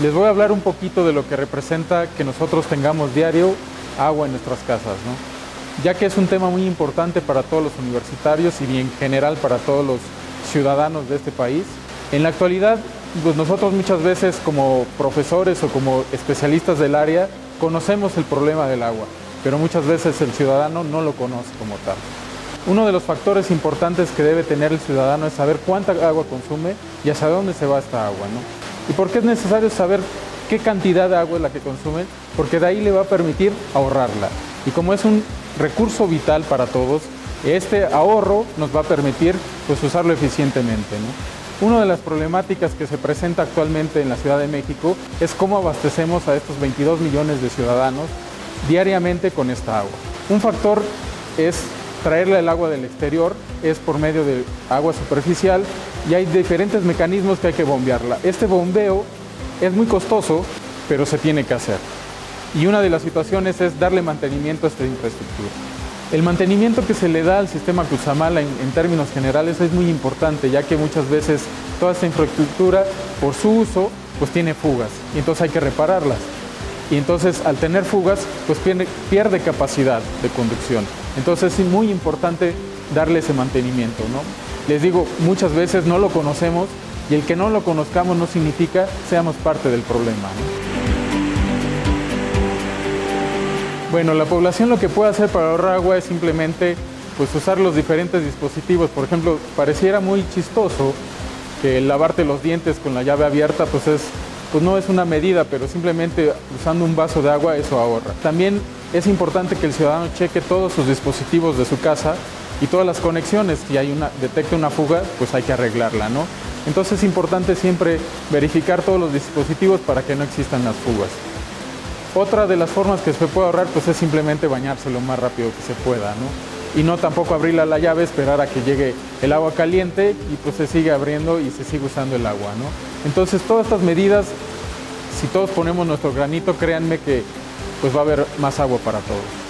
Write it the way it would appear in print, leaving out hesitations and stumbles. Les voy a hablar un poquito de lo que representa que nosotros tengamos diario agua en nuestras casas, ¿no? Ya que es un tema muy importante para todos los universitarios y en general para todos los ciudadanos de este país. En la actualidad, pues nosotros muchas veces como profesores o como especialistas del área conocemos el problema del agua, pero muchas veces el ciudadano no lo conoce como tal. Uno de los factores importantes que debe tener el ciudadano es saber cuánta agua consume y hacia dónde se va esta agua, ¿no? ¿Y por qué es necesario saber qué cantidad de agua es la que consume? Porque de ahí le va a permitir ahorrarla. Y como es un recurso vital para todos, este ahorro nos va a permitir pues, usarlo eficientemente, ¿no? Una de las problemáticas que se presenta actualmente en la Ciudad de México es cómo abastecemos a estos 22 millones de ciudadanos diariamente con esta agua. Un factor es traerle el agua del exterior, es por medio de agua superficial y hay diferentes mecanismos que hay que bombearla. Este bombeo es muy costoso, pero se tiene que hacer. Y una de las situaciones es darle mantenimiento a esta infraestructura. El mantenimiento que se le da al sistema Cutzamala en términos generales es muy importante, ya que muchas veces toda esta infraestructura, por su uso, pues tiene fugas y entonces hay que repararlas. Y entonces al tener fugas, pues pierde capacidad de conducción. Entonces es muy importante darle ese mantenimiento, ¿no? Les digo, muchas veces no lo conocemos y el que no lo conozcamos no significa seamos parte del problema, ¿no? Bueno, la población lo que puede hacer para ahorrar agua es simplemente pues, usar los diferentes dispositivos. Por ejemplo, pareciera muy chistoso que lavarte los dientes con la llave abierta pues no es una medida, pero simplemente usando un vaso de agua eso ahorra. También es importante que el ciudadano cheque todos sus dispositivos de su casa y todas las conexiones. Si detecta una fuga, pues hay que arreglarla, ¿no? Entonces es importante siempre verificar todos los dispositivos para que no existan las fugas. Otra de las formas que se puede ahorrar pues, es simplemente bañarse lo más rápido que se pueda, ¿no? Y no tampoco abrirle la llave, esperar a que llegue el agua caliente y pues se sigue abriendo y se sigue usando el agua, ¿no? Entonces todas estas medidas, si todos ponemos nuestro granito, créanme que pues va a haber más agua para todos.